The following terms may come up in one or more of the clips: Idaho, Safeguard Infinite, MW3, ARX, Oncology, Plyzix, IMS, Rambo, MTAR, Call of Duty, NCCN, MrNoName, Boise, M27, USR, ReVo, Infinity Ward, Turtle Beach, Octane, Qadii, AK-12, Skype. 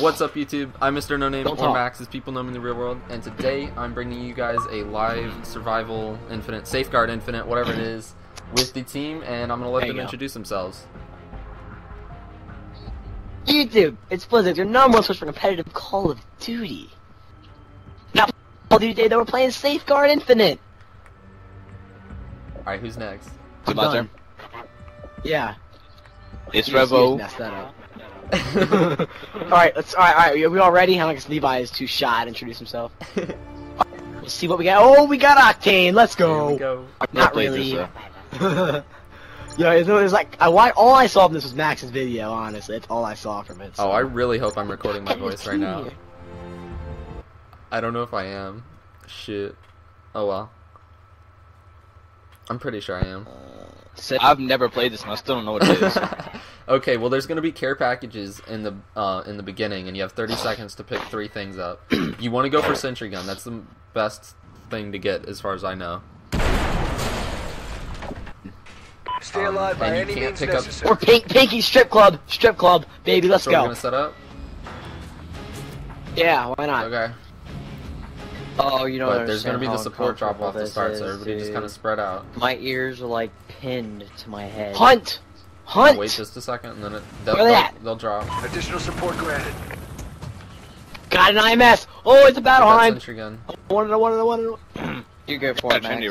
What's up, YouTube? I'm MrNoName, or Max, as people know me in the real world, and today I'm bringing you guys a live Survival Infinite, Safeguard Infinite, whatever it is, with the team, and I'm gonna let them introduce themselves. YouTube, it's Plyzix, your number source for competitive Call of Duty. Now, Call of Duty Day, though, we're playing Safeguard Infinite. All right, who's next? It's my turn. Yeah. It's ReVo. Messed that up. Alright, we all ready? I'm gonna Levi is too shy to introduce himself. Let's see what we got. Oh, we got Octane! Let's go! Here we go. Not really. Yeah, it was like, all I saw from this was Max's video, honestly. That's all I saw from it. So. Oh, I really hope I'm recording my voice right now. I don't know if I am. Shit. Oh well. I'm pretty sure I am. I've never played this and I still don't know what it is. Okay, well there's going to be care packages in the beginning, and you have 30 seconds to pick 3 things up. You want to go for sentry gun. That's the best thing to get, as far as I know. Stay alive by any means necessary. Or Pinky strip club, baby. Let's go. We're gonna set up. Yeah, why not? Okay. Oh, you know. But there's gonna be the support drop off to start, so everybody just kind of spread out. My ears are like pinned to my head. Hunt! Wait just a second, and then they'll drop. Additional support granted. Got an IMS! Oh, it's a battle line! I wanted. You go for it, Max.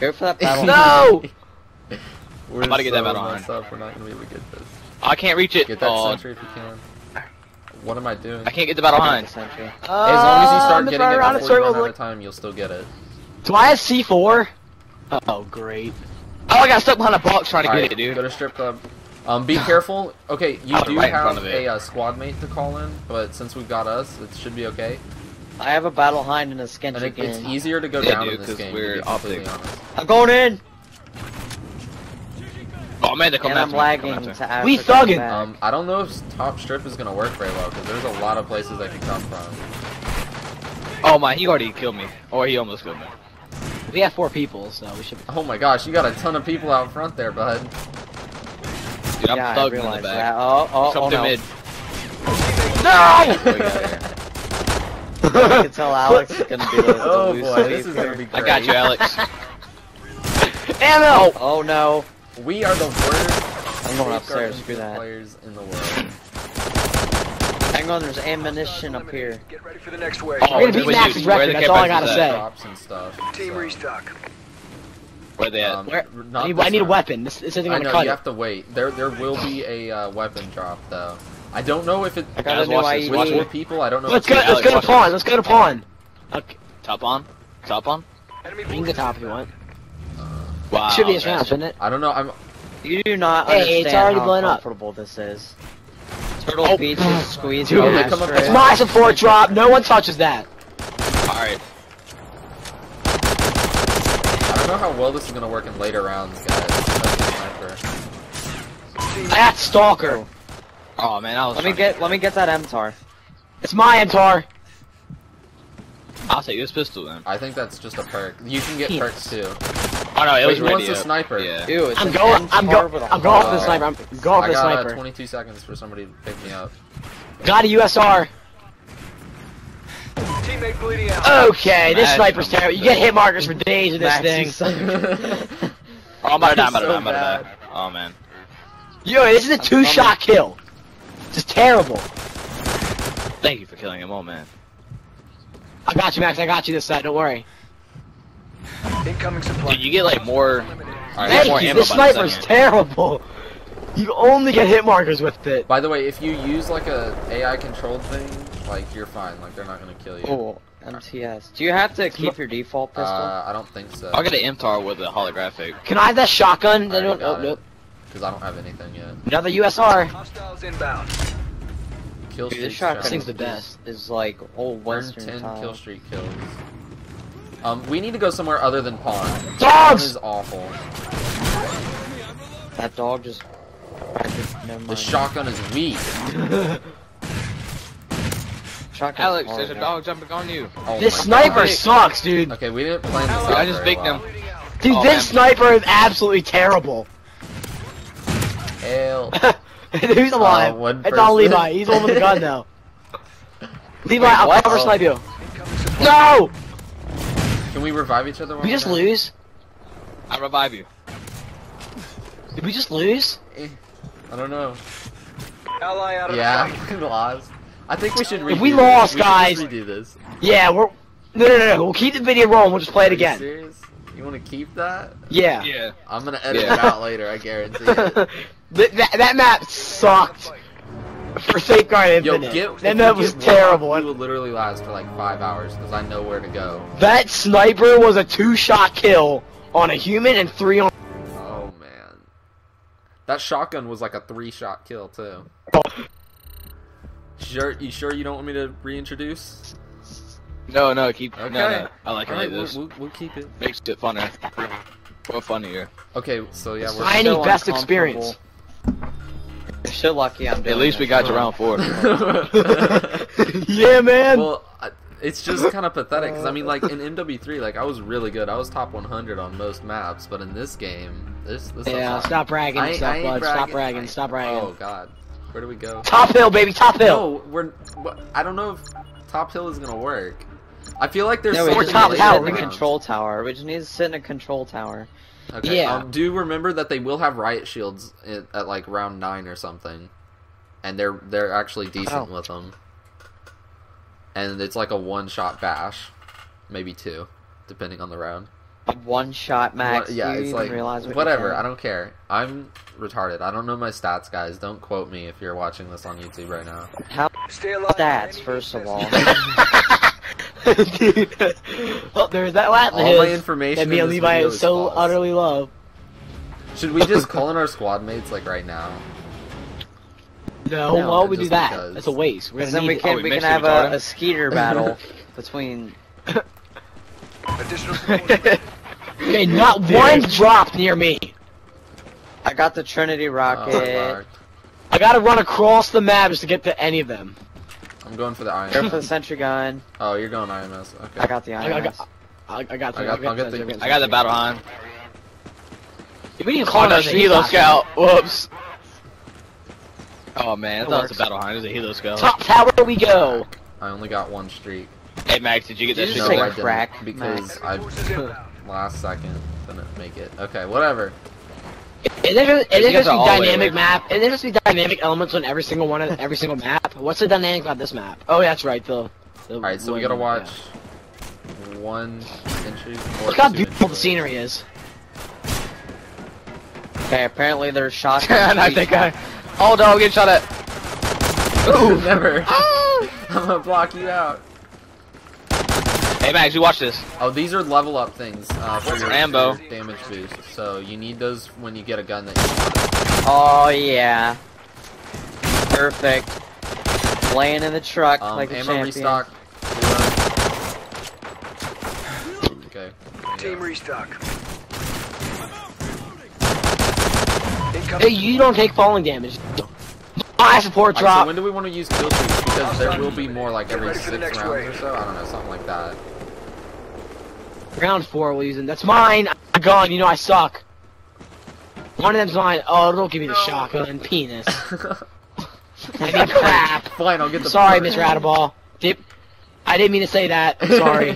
Go for that battle. No! We're about to get that battle line. We're not gonna be able to get this. I can't reach it. Get that sentry if you can. What am I doing? I can't get the battle line. As long as you start getting it before you run out of time, you'll still get it. Do I have C4? Oh, great. Oh, I got stuck behind a box trying to get it, dude. Go to strip club. Be careful. Okay, you do have a squad mate to call in, but since we've got us, it should be okay. I have a battle hind and a sentry gun. It's easier to go down in this game, to be completely honest. I'm going in! Oh man, they're coming after me. I'm lagging. We thugging! I don't know if top strip is gonna work very well, because there's a lot of places I can come from. Oh my, he already killed me. Or he almost killed me. We have 4 people, so we should. Oh my gosh, you got a ton of people out front there, bud. Dude, I'm thugging in the back. Oh, mid. No! I can tell Alex is gonna be the Oh boy, this is gonna be great. I got you, Alex. Ammo! Oh no. We are the worst. I'm going upstairs. Screw that. Players in the world. Hang on, there's ammunition up here. Get ready for the next wave. Oh, we're gonna beat Max's record, that's all I gotta say. And stuff, team restock. Where they at? I need a weapon, this isn't gonna cut it. You have to wait. There will be a weapon drop, though. I don't know if it... I gotta know I watch more people, I don't know let's go to pawn, Okay. Top on? Top on? You can get top if you want. Wow. It should be this round, shouldn't it? I don't know, You do not understand how comfortable this is. Turtle Beach is squeezed. It's my support drop. No one touches that. Alright. I don't know how well this is gonna work in later rounds, guys. That's Stalker. Oh man, I was. Let me get that MTAR. It's my MTAR. I'll take this pistol then. I think that's just a perk. You can get perks too. Oh no, it was really a sniper. Yeah. Ew, I'm going for the sniper. I'm going for the sniper. I got 22 seconds for somebody to pick me up. Got a USR. Teammate bleeding out. Okay, this sniper's terrible. You get hit markers for days in this thing. Oh, I'm about to die. Oh man. Yo, this is a 2-shot kill. This is terrible. Thank you for killing him, oh man. I got you, Max. I got you this side. Don't worry. Incoming supply. Dude, you get like more. Thank you. This sniper's terrible. You only get hit markers with it. By the way, if you use like a AI controlled thing, like you're fine. Like they're not gonna kill you. Oh, MTS. Do you have to keep your default pistol? I don't think so. I got an MTAR with a holographic. Can I have that shotgun? Right, nope. Because I don't have anything yet. Another USR. Hostiles inbound. Kill streak. This shotgun is the best. Is like old Western 10 kill streak kills. We need to go somewhere other than pawn. Dogs! Pawn is awful. That dog just... The shotgun is weak. Alex, there's a dog jumping on you. Oh, this sniper sucks, dude. Okay, we didn't plan this out. I just baked him. Dude, this sniper is absolutely terrible. Hell. Who's alive? It's all Levi. He's over the gun now. Levi, wait, I'll cover snipe you. No! Can we revive each other? We just lose. I revive you. Did we just lose? I don't know. Ally out of sight. We lost. I think we should redo. If we lost, guys. We should redo this. Yeah, we're no. We'll keep the video rolling. We'll just play it again. Are you serious? You want to keep that? Yeah. Yeah. I'm gonna edit it out later. I guarantee it. That map sucked for Safeguard Infinite. Yo, that map was terrible. It would literally last for like 5 hours because I know where to go. That sniper was a two-shot kill on a human and three on. Oh man, that shotgun was like a three-shot kill too. You sure you don't want me to reintroduce? No, keep. Okay. No, I like it like this. We'll keep it. Makes it funner. We're funnier. Okay, so yeah, we're. I need best experience. You're so lucky I'm doing. At least we got to round 4. Yeah, man. Well, it's just kind of pathetic because I mean, like in MW3, like I was really good. I was top 100 on most maps, but in this game, this. Yeah, stop bragging, stop bud, stop bragging, stop bragging. Oh God, where do we go? Top hill, baby, top hill. No, I don't know if top hill is gonna work. I feel like there's someone in the control tower. We just need to sit in a control tower. Okay. Yeah. Do remember that they will have riot shields at like round 9 or something, and they're actually decent with them. And it's like a one-shot bash, maybe 2, depending on the round. One-shot max. Yeah, it's like whatever. I don't care. I'm retarded. I don't know my stats, guys. Don't quote me if you're watching this on YouTube right now. How stats, first of all. Dude, well, there's that Latin. All my information. That me and Levi is so utterly love. Should we just call in our squad mates like right now? No, why would we do that? Because... That's a waste. We're then we can have a skeeter battle between. Okay, not one drop near me. I got the Trinity rocket. I gotta run across the map just to get to any of them. I'm going for the iron. Go for the sentry gun. Oh, you're going IMS. Okay. I got the IMS. I got the battle line. We didn't call it a helo scout. Whoops. Oh man, I thought it was a battle line. It was a helo scout. Top tower we go. I only got one streak. Hey Max, did you get that streak? No, I didn't, because I last second didn't make it. Okay, whatever. It just be dynamic map. It just be dynamic elements on every single one of every single map. What's the dynamic about this map? Oh, that's right. The all right, so we gotta watch one entry. Look how beautiful the scenery is. Okay, apparently there's shots. I think I. Oh no, I'm getting shot at. Ooh, never. I'm gonna block you out. Hey Max, you watch this. Oh, these are level up things for your Rambo damage boost. So you need those when you get a gun that you want. Oh yeah, perfect. Laying in the truck like a champion. Ammo restock. Okay. Team restock. Hey, you don't take falling damage. I support drop. So when do we want to use kill streaks? Because there will be more like every 6 rounds or so. I don't know, something like that. Round 4 we'll use them. That's mine! I'm gone, you know I suck. One of them's mine. Oh, don't give me the shotgun. Penis. I mean, crap. Fine, I'll get the sorry, Miss Rattleball. I didn't mean to say that. I'm sorry.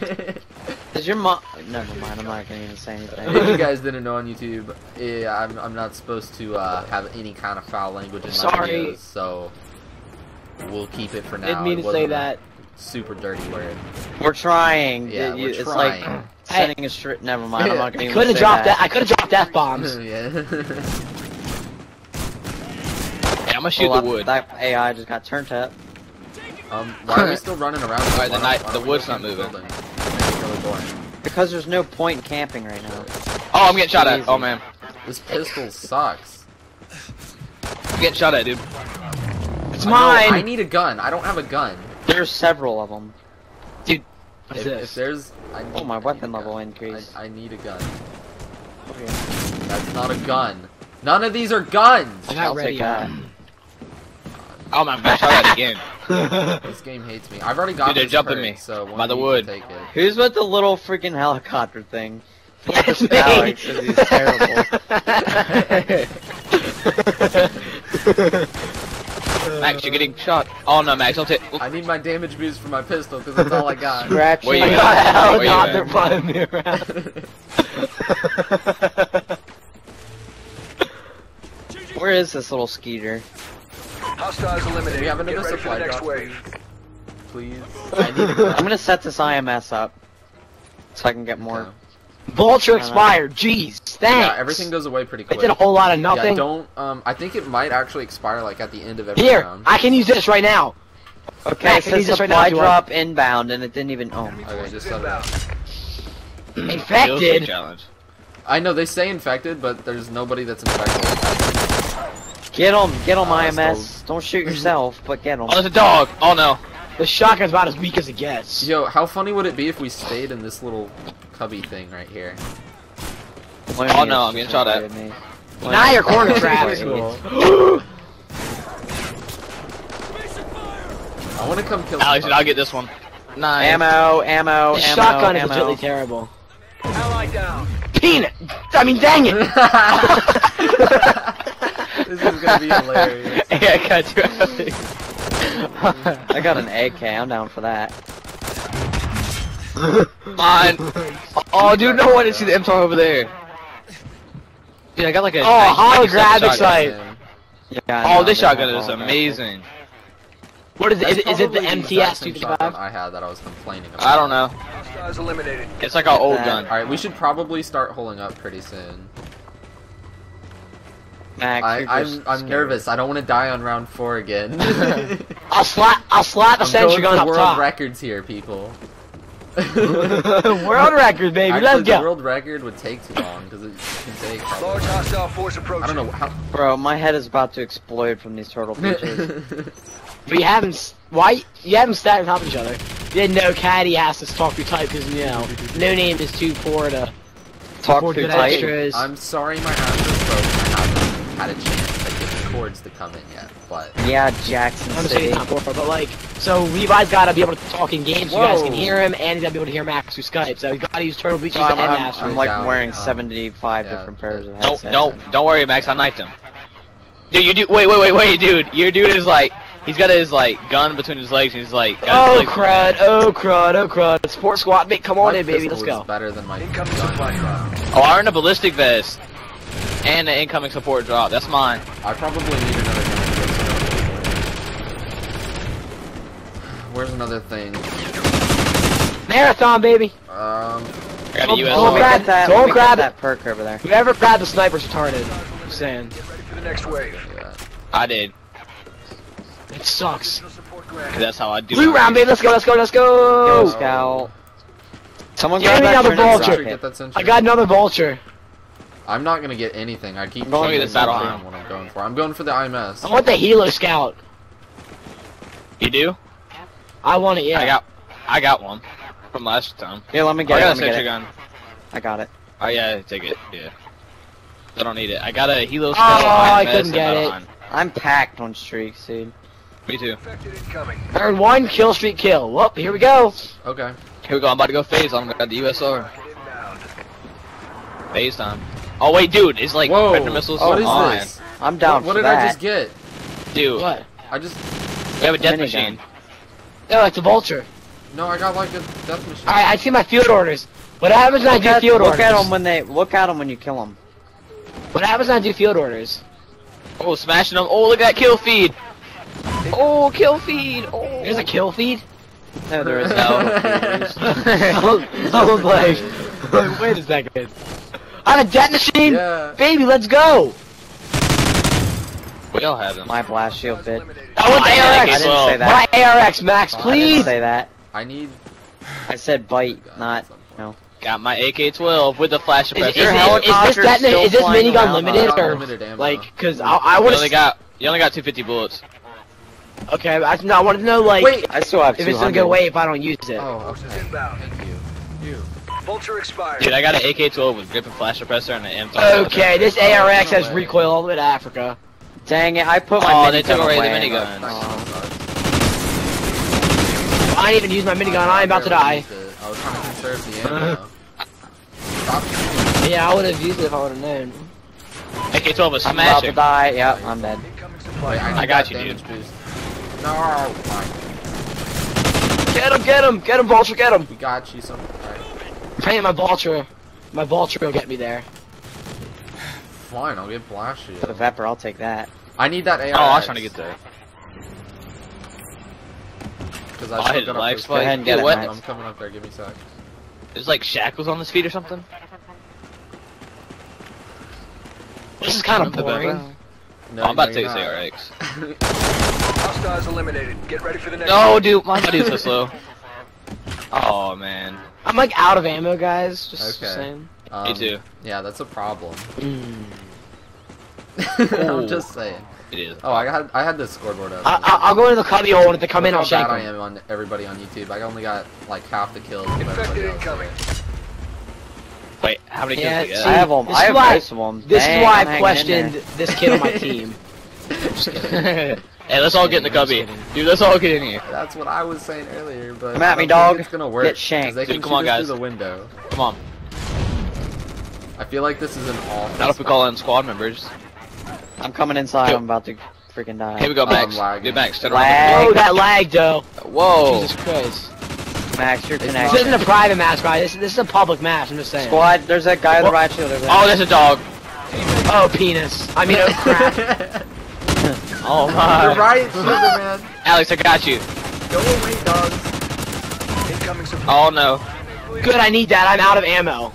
Does your mom... Never mind, I'm not gonna even say anything. If you guys didn't know on YouTube, yeah, I'm not supposed to have any kind of foul language in my videos, so... We'll keep it for now. Didn't mean to say that. Super dirty word. We're trying. Yeah, we're trying. It's like sending a strip. Never mind. I'm not gonna even say that. I could have dropped death bombs. Yeah. Hey, I'm gonna shoot the wood. That AI just got turned up. Why are we still running around? Alright, the wood's not moving. It's really boring. Because there's no point in camping right now. Oh, I'm getting shot at. Oh man, this pistol sucks. I'm getting shot at, dude. It's mine! I need a gun. I don't have a gun. There's several of them. Dude, what's this? If there's... oh, my weapon level increased. I need a gun. Okay. That's not a gun. None of these are guns! I'm not ready. Oh my gosh, I got it again. This game hates me. I've already got this hurt, me. So by the wood. Take it. Who's with the little freaking helicopter thing? That's Alex, 'cause he's terrible. Max, you're getting shot. Oh no, Max, I'll take. I need my damage boost for my pistol because that's all I got. Scratch. Wait, I got out. They're following me around. Where is this little skeeter? Hostiles eliminated. We have another supply drop. Please. I'm gonna set this IMS up so I can get more. Okay. Vulture expired. Jeez, thanks. Yeah, everything goes away pretty quick. I did a whole lot of nothing. Yeah, don't. I think it might actually expire like at the end of every round. I can use this right now. Okay, I can use this right now. I drop inbound, and it didn't even. Oh, okay, just infected. I know they say infected, but there's nobody that's infected. Get him! Get him, IMS. Don't shoot yourself, but get him. Oh, there's a dog. Oh no. The shotgun's about as weak as it gets. Yo, how funny would it be if we stayed in this little cubby thing right here? Oh no, I'm getting shot at. Now you're corner trapped. I want to come kill. Alex, I'll get this one. Nice. Ammo. This shotgun is legitimately terrible. Ally down. Peanut. I mean, dang it. This is gonna be hilarious. Yeah, I got you, Alex. I got an AK, I'm down for that. Mine. Oh, dude, no one didn't see the MTAR over there. Dude, I got like a. Oh, holographic sight. Yeah, oh, this shotgun is amazing. What is it? Is it the MTS 255? I had that I was complaining about. I don't know. I was eliminated. It's like an old gun. Alright, we should probably start holding up pretty soon. Max, I'm nervous. I don't want to die on round 4 again. I'll slap the sentry gun up top. World records here, people. World record, baby. Actually, let's go. The world record would take too long because it can take. Large hostile force approaching. I don't know how. Bro, my head is about to explode from these turtle beaches. We haven't. Why? You haven't stacked on top of each other. You didn't know Qadii has to talk to type because you know no name is too poor to talk to type. I'm sorry, my hands are broken. Had a chance to get the cords to come in yet, but yeah, Jackson. I'm saying it's not poor, but like, so Levi's gotta be able to talk in games. Whoa. You guys can hear him, and he's gotta be able to hear Max through Skype. So he's gotta use Turtle Beach as the headmaster. I'm like wearing 75 different pairs of headsets. Don't worry, Max. I knifed him. Dude, you do. Wait, dude. Your dude is like, he's got his like gun between his legs, and he's like. Oh crud! Oh crud! Oh crud! Support squad, mate. Come on in, baby. Let's go. Better than my gun. Oh, I earned a ballistic vest. And the incoming support drop. That's mine. I probably need another gun. Where's another thing? Marathon, baby. Don't grab that perk over there. Whoever grabbed the sniper's retarded. I'm saying. Get ready for the next wave. Yeah. I did. It sucks. That's how I do. Blue round, baby. Let's go. Yo, scout. Someone grab another vulture. I got another vulture. I'm not gonna get anything. I keep going to the battle arm. What I'm going for? I'm going for the IMS. I want the Helo Scout. You do? I want it. Yeah. I got one from last time. Yeah, let me get it. I got a sentry gun. I got it. Oh yeah, take it. Yeah. I don't need it. I got a Helo Scout. Oh, I couldn't get it. I'm packed on streaks, dude. Me too. Earn one kill streak kill. Whoop! Here we go. Okay. Here we go. I'm about to go phase on. I got the USR. Phase time. Oh wait, dude, it's like predator missiles on. This? I'm down. What for that. I just get? Dude, what? I just. We have a death machine. No, it's a vulture. No, I got like a death machine. Alright, I see my field orders. What happens when I do field orders? Look at them when you kill them. What happens when I do field orders? Oh, smashing them! Oh, look at that kill feed. Oh, kill feed. Oh. There's a kill feed. No, there is no. I was like, wait a second. On a death machine? Yeah. Baby, let's go! We all have them. My blast shield fit. I want the ARX! I didn't say that. My ARX, Max, please! I didn't say that. I need... I said bite, not... No. Got my AK-12 with the flash suppressor. Is this minigun limited? Or, like, cause I would've... You only got 250 bullets. Okay, I wanted to know, like... Wait, I still have 200. If it's gonna go away if I don't use it. Oh, okay. Thank you. Vulture expired. Dude, I got an AK-12 with grip and flash suppressor and an M5. Okay, this ARX has recoil all the way to Africa. Dang it, I put my minigun. Oh, they took away the minigun. Oh. I didn't even use my minigun, I'm about to die. I was trying to conserve the ammo. Yeah, I would have used it if I would have known. AK-12 was smashing. I'm about to die, yep, I'm dead. Like, I got you, dude. Boost. No! Fine. Get him! Get him! Get him, Vulture! Get him! We got you, something. Right. Hey, my Vulture! My Vulture will get me there. Fine, I'll get blasted. For the Vapor, I'll take that. I need that AI. Oh, I was trying to get there. Cause I hit the legs. Go ahead and get it. What? I'm coming up there. Give me a sec. There's like shackles on his feet or something. This is kind of boring. No, I'm about to take this ARX. Hostiles eliminated. Get ready for the next. No, dude, my buddy's so slow. Oh man. I'm like out of ammo, guys. Just saying. Me too. Yeah, that's a problem. I'm just saying. It is. Oh, I had the scoreboard up. I'll go into the Qadii hole, and if they come in, I'll shake them. I am on everybody on YouTube. I only got like half the kills. Infected incoming. Wait, how many kills do you get? I have them. I have most of them. This is why I questioned this kid on my team. Just kidding. Hey, let's all get in the Qadii. Dude, let's all get in here. That's what I was saying earlier, but come at me, dog. It's gonna work. Get shanked. They can shoot us through the window. Come on. I feel like this is an all. Not if we call in squad members. I'm coming inside. I'm about to freaking die. Here we go, Max. Good, Max. Lag. Oh, that lag, though. Whoa. Jesus Christ. Max, you're connected. This isn't a private match, right? This is a public match. I'm just saying. Squad, there's that guy on the right shoulder. Oh, there's a dog. Oh, penis. I mean, oh crap. Oh my. You're right shoulder, man. Alex, I got you. Go away, dogs. Incoming support. Oh no. Good, I need that. I'm out of ammo.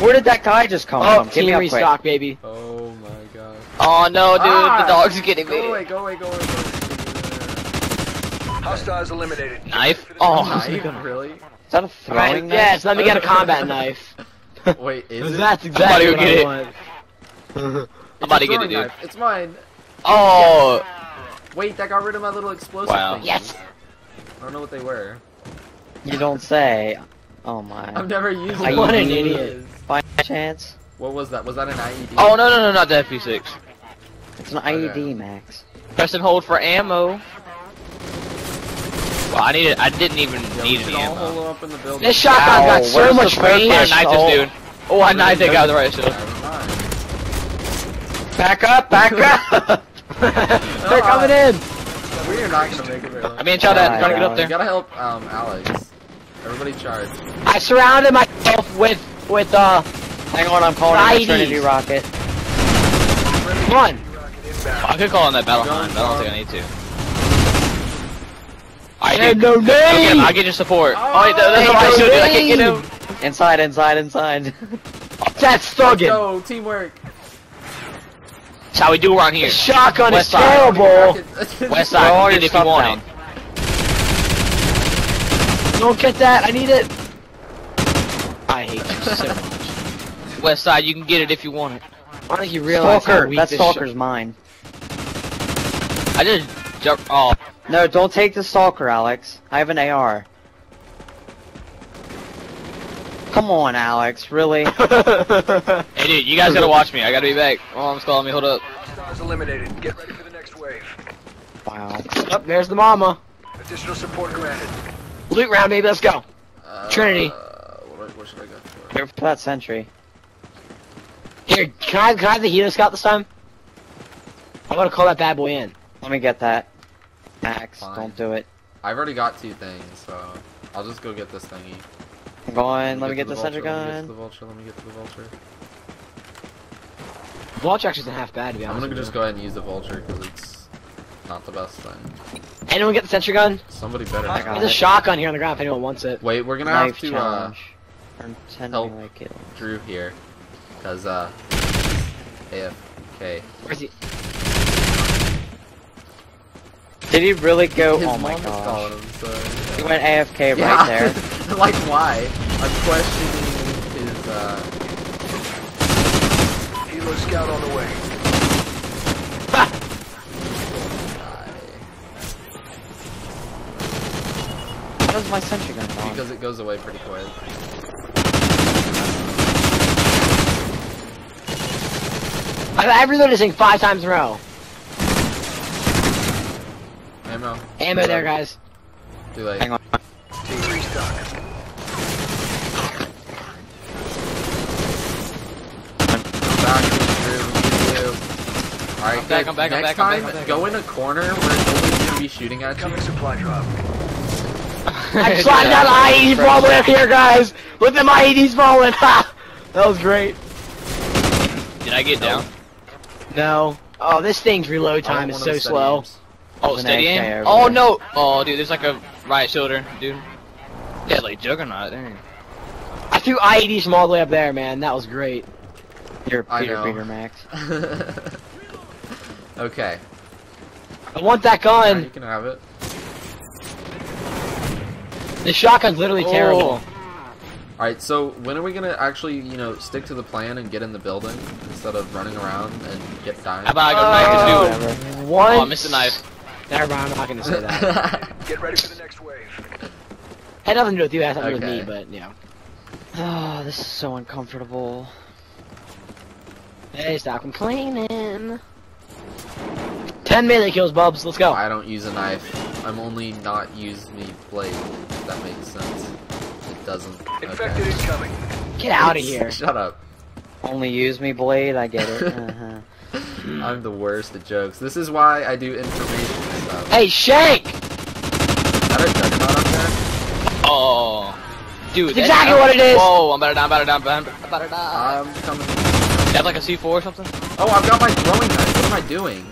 Where did that guy just come from? Team restock, baby. Oh my god. Oh no, dude, the dog's getting me. Go away, go away, go away. Hostiles eliminated. Knife? Oh, knife? Really? Is that a throwing knife? Yes, let me get a combat knife. Wait, is it? That's exactly what I want. I'm about to get it, dude. It's mine. Oh. Wait, that got rid of my little explosive thing. Yes. I don't know what they were. You don't say. Oh my. I've never used it. What an idiot. By chance. What was that? Was that an IED? Oh no no no, not the FP6. It's an IED, Max. Press and hold for ammo. Well, I didn't even need any ammo. This shotgun got so much range. I knifed this dude. Oh, I knifed that guy on the right shoulder. Back up, back up! They're coming in. We are not gonna make it very long. I mean, try to get up there. You gotta help, Alex. Everybody charge. I surrounded myself with. Hang on, I'm calling in the Trinity rocket. Come on! I could call in that battle line, but I don't think I need to. I no name! Okay, I'll get your support. Oh, wait, that's what I should do. I can't get him. Inside, inside, inside. That's thuggin'. Go, teamwork. That's how we do around here. The shotgun is terrible. West side, get it if you want it. Don't get that, I need it. I hate you so much. West side, you can get it if you want it. I think you realize how weak this stalker's mine. I just jumped off. No, don't take the stalker, Alex. I have an AR. Come on, Alex. Really? Hey, dude, you guys gotta watch me. I gotta be back. Mom's calling me. Hold up. Stars eliminated. Get ready for the next wave. Wow. Up there's the mama. Additional support granted. Loot round, baby. Let's go. Trinity. What should I go for? Here for that sentry. Here, can I have the Hino Scout this time? I'm gonna call that bad boy in. Let me get that. Max, fine. Don't do it. I've already got two things, so I'll just go get this thingy. I'm going, let me get the sentry gun. Let me get to the Vulture. The Vulture actually isn't half bad, to be honest. I'm gonna just go ahead and use the Vulture, because it's not the best thing. Anyone get the sentry gun? Somebody better. There's a shotgun here on the ground if anyone wants it. Wait, we're gonna have to, help Drew here. Cause AFK. Where's he? Did he really go? His oh my god! So, yeah. He went AFK right there. Like why? I'm questioning his. Helo scout on the way. How does my sentry gun fall? Because it goes away pretty quick. I've reloaded this thing 5 times in a row. Ammo. Ammo there, guys. Too late. Hang on. Alright, guys. Next time, go in a corner where nobody's gonna be shooting at you. Supply drop. I'm sliding down the IED ball with here, guys! Look at my IEDs falling! Ha! That was great. Did I get down? No. Oh, this thing's reload time is so slow. Oh, steady aim? Oh, no! Oh, dude, there's like a riot shoulder, dude. Yeah, like Juggernaut, dang. I threw IEDs from all the way up there, man. That was great. You're a bigger Max. Okay. I want that gun! Yeah, you can have it. This shotgun's literally terrible. Alright, so when are we gonna actually, you know, stick to the plan and get in the building instead of running around and get dying? How about I go knife this dude? What? Oh, I missed a knife. Never mind, I'm not gonna say that. Get ready for the next wave. Had nothing to do with you, had something to do with me, but, yeah. Oh, this is so uncomfortable. Hey, stop complaining. 10 melee kills, Bubs, let's go. I don't use a knife. I'm only not using the blade. If that makes sense. It doesn't. Infected incoming. Get out of here. Shut up. Only use me blade, I get it. Uh-huh. I'm the worst at jokes. This is why I do information stuff. Hey, Shake! Is that a Juggernaut up there? Oh. Dude, that's exactly what it is! Whoa, I'm about to die. I'm coming. You have like a C4 or something? Oh, I've got my throwing knife. What am I doing?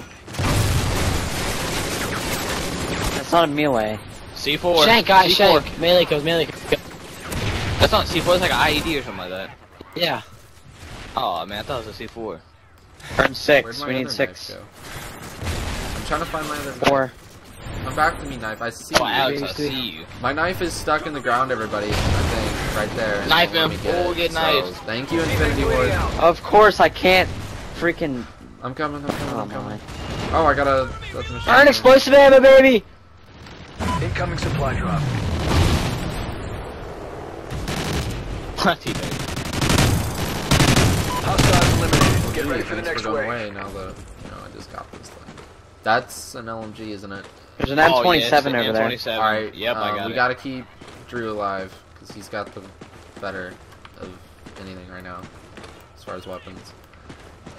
That's not a melee. C4. Shank, guys, C4. Shank. Melee kills, melee kills. That's not C4, it's like an IED or something like that. Yeah. Oh man, I thought it was a C4. Turn 6, we need 6. I'm trying to find my other knife. 4. Come back to me, knife. I see you. Alex, I see you. My knife is stuck in the ground, everybody. I think, right there. Knife him. Oh, get knifed. So, thank you, Infinity Ward. Of course, I can't freaking... I'm coming. Oh, I got a... Iron explosive ammo, baby! Incoming supply drop. Hostiles eliminated. We'll get ready for the next wave. Away now that, you know, I just got this thing. That's an LMG, isn't it? There's an M27 over there. Alright, yep, I got it. We gotta keep Drew alive, because he's got the better of anything right now, as far as weapons.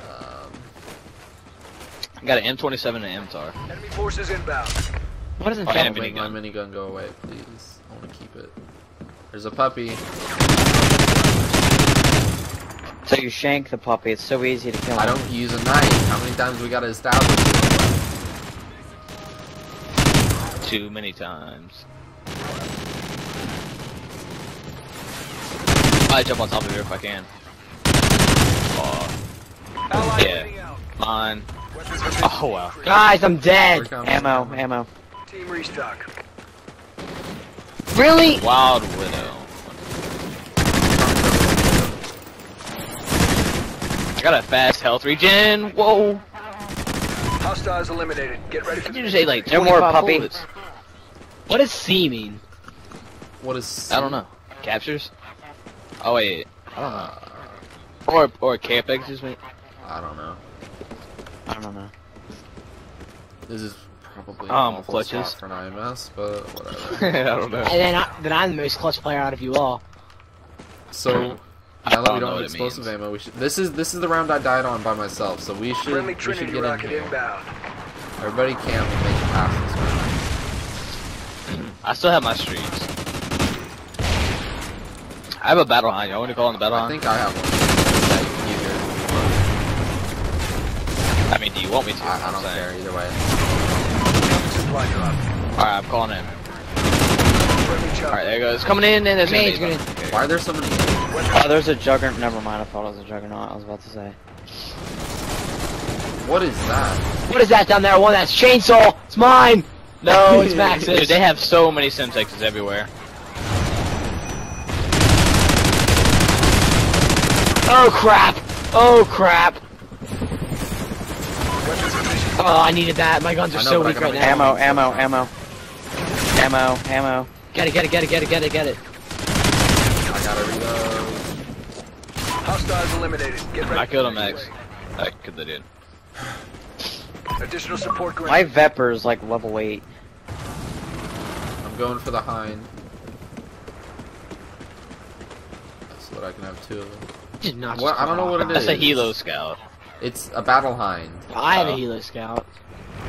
I got an M27 and an MTAR. Enemy forces inbound. What doesn't make my minigun go away, please? I want to keep it. There's a puppy. So you shank the puppy. It's so easy to kill him. I don't use a knife. How many times we gotta establish it? Too many times. I jump on top of here if I can. Oh. Yeah. Mine. Oh wow. Guys, I'm dead. Ammo. Team restock. Really? Wild Widow. I got a fast health regen. Whoa. Hostiles eliminated. Get ready. Did you just say like no more puppy? Bullets. What does C mean? What is C? I don't know. Captures? Oh wait. I don't know. Or capex just mean? I don't know. This is probably clutches for an IMS, but whatever. I don't know. And then I'm the most clutch player out of you all. So. Now that we don't have explosive ammo, we should. This is the round I died on by myself, so we should get in here. Everybody camp and make it past this round. I still have my streaks. I have a battle on you. I want to call on the battle on. I think I have one. I mean, do you want me to? I don't care either way. All right, I'm calling in. All right, there it goes. Coming in and there's gonna be. Why are there so many? Oh, there's a Juggernaut. Never mind, I thought it was a Juggernaut. I was about to say. What is that? What is that down there? One that's chainsaw. It's mine. No, it's Max's. Dude, they have so many Simsexes everywhere. Oh crap! Oh crap! Oh, I needed that. My guns are so weak right now. Ammo. Get it. I gotta reload. Hostiles eliminated. Get ready. I killed him, Max. I killed the dude. Additional support. My Vepper's like level 8. I'm going for the Hind. So that I can have 2 of them. I don't know what it is. That's a Helo Scout. It's a battle hind. I have a Helo Scout.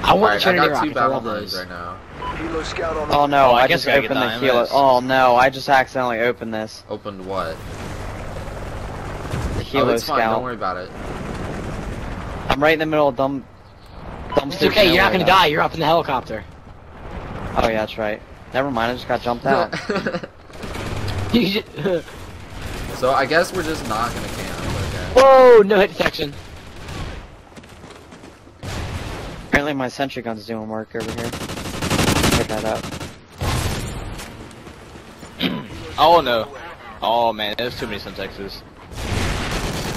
I want to turn two battle hinds right now. Helo Scout on. Oh no! I just opened the Helo. Oh no! I just accidentally opened this. Opened what? The Helo Scout. Fine. Don't worry about it. I'm right in the middle of dumpster. It's okay. You're not gonna die. You're up in the helicopter. Oh yeah, that's right. Never mind. I just got jumped out. So I guess we're just not gonna camp. Okay. Whoa! No hit detection. Apparently my sentry gun's doing work over here. Pick that up. Oh no! Oh man, there's too many Suntexes.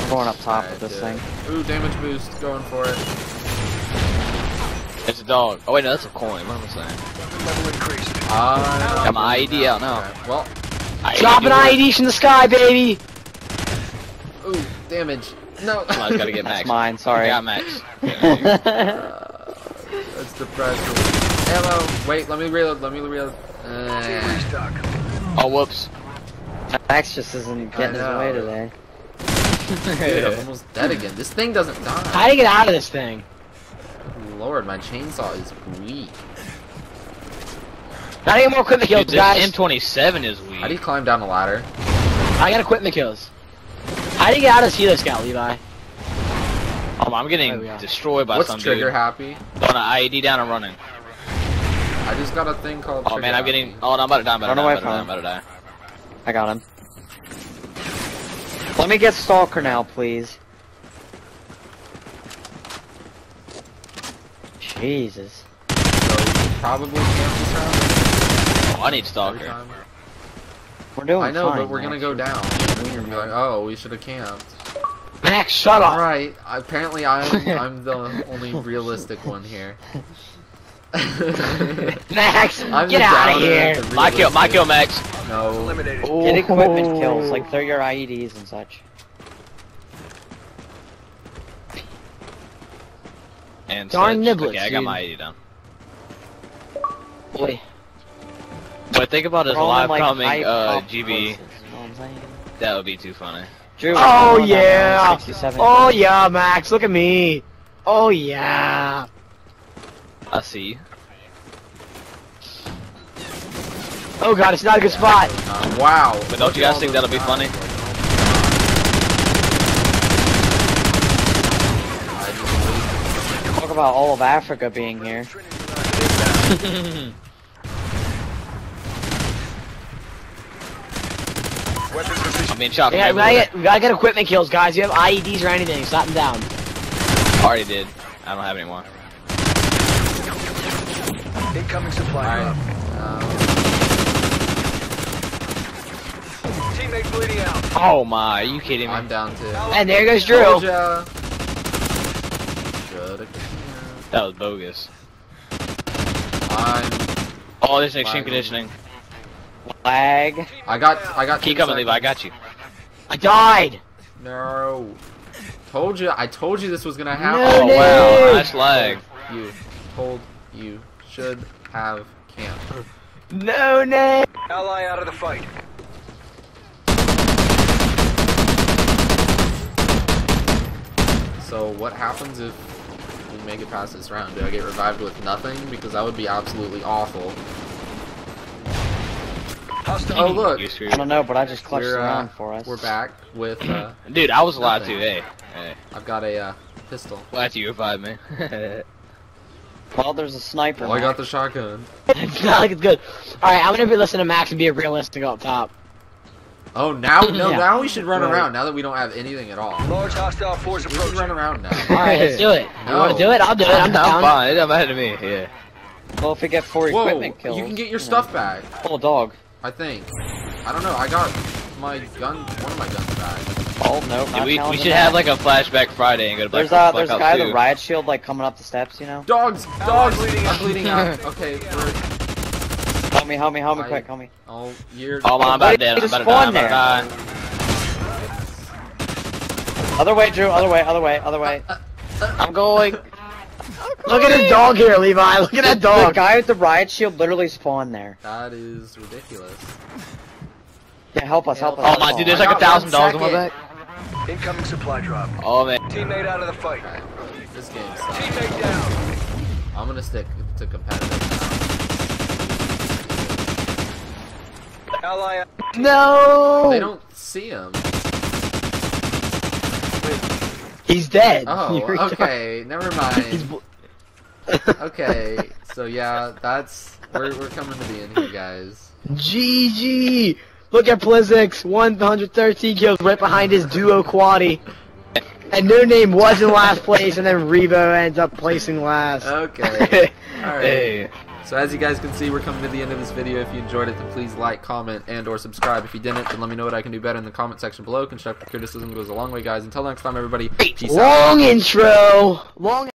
I'm going up top with this thing. Ooh, damage boost, going for it. It's a dog. Oh wait, no, that's a coin. What am I saying? Level increased. I'm IED out now. Okay. Well, drop an IED from the sky, baby. Ooh, damage. No. Well, I gotta get max. That's mine. Sorry, I got max. Okay, that's depressing. Hello. Wait, let me reload. Oh, whoops. Max just isn't getting his way today. Dude, I'm almost dead again. This thing doesn't die. How do you get out of this thing? Lord, my chainsaw is weak. Not even more equipment kills, guys. M27 is weak. How do you climb down the ladder? I got equipment kills. How do you get out of this Helo Scout, Levi? I'm getting destroyed by some dude. What's trigger happy? On an IED down and running. I just got a thing called trigger happy. I'm getting... Oh, no, I'm about to die. I'm about to die. I got him. Let me get Stalker now, please. Jesus. So, probably camp this round? Oh, I need Stalker. We're doing fine, but we're gonna go down. And you're gonna be like, oh, we should have camped. Max, shut up! Alright, apparently I'm the only realistic one here. Max, get out of here! My kill, Max! No. Eliminated. Get equipment kills, like throw your IEDs and such. And darn niblets, okay, I got my IED down. Boy. But think about his live coming, GB. That would be too funny. Drew, oh yeah! Oh yeah, Max, look at me! Oh yeah! I see. Oh god, it's not a good spot! Wow. But don't you guys think that'll be funny? Talk about all of Africa being here. I mean, yeah, we gotta get equipment kills, guys. You have IEDs or anything, slap them down. Already did. I don't have any more. Incoming supply. Right. Teammates bleeding out. Oh my, are you kidding me? I'm down too. And there goes Drew. That was bogus. Oh, there's an extreme conditioning. Lag. I got. Keep coming, Levi. I got you. I died. No. Told you. I told you this was gonna happen. No, oh wow. Nice lag. You told you should have camped. No name. Ally out of the fight. So what happens if we make it past this round? Do I get revived with nothing? Because that would be absolutely awful. Oh look! I don't know, but I just clutched around for us. We're back with. Dude, I was alive too. Hey. I've got a pistol. Glad you revived me. Well, there's a sniper. Oh, I got the shotgun. It's not like it's good. All right, I'm gonna be listening to Max and be realistic up top. Oh, now now we should run around. Now that we don't have anything at all. Large hostile force approach. We should run around now. All right, let's do it. No. You wanna do it? I'll do it. I'm down. I'm fine. It doesn't matter to me. Yeah. Well, if we get 4 equipment kills, you can get your stuff back. Oh, dog. I think. I don't know. I got my gun. One of my guns back. Oh no! Dude, we should have like a flashback Friday and go to Black Ops 2. There's a guy with a riot shield like coming up the steps, you know. Dogs! I'm bleeding out. Okay. Help me, quick, help me. Oh, you're. Oh, I'm about to die. Other way, Drew. Other way. I'm going. Look at his dog here, Levi. Look at that dog. The guy with the riot shield literally spawned there. That is ridiculous. Yeah, help us. Oh my dude, there's like $1,000 in my back. Incoming supply drop. Oh man. Teammate out of the fight. Right. This game sucks. Teammate down. I'm gonna stick to competitive. Ally. No. They don't see him. He's dead. Oh, okay. Never mind. Okay, so yeah, that's we're coming to the end here, guys. GG. Look at Plyzix, 113 kills right behind his duo Qadii. And No Name was in last place, and then ReVo ends up placing last. Okay. Alright. Hey. So as you guys can see, we're coming to the end of this video. If you enjoyed it, then please like, comment, and or subscribe. If you didn't, then let me know what I can do better in the comment section below. Constructive criticism goes a long way, guys. Until next time, everybody. Peace out. Long intro. Long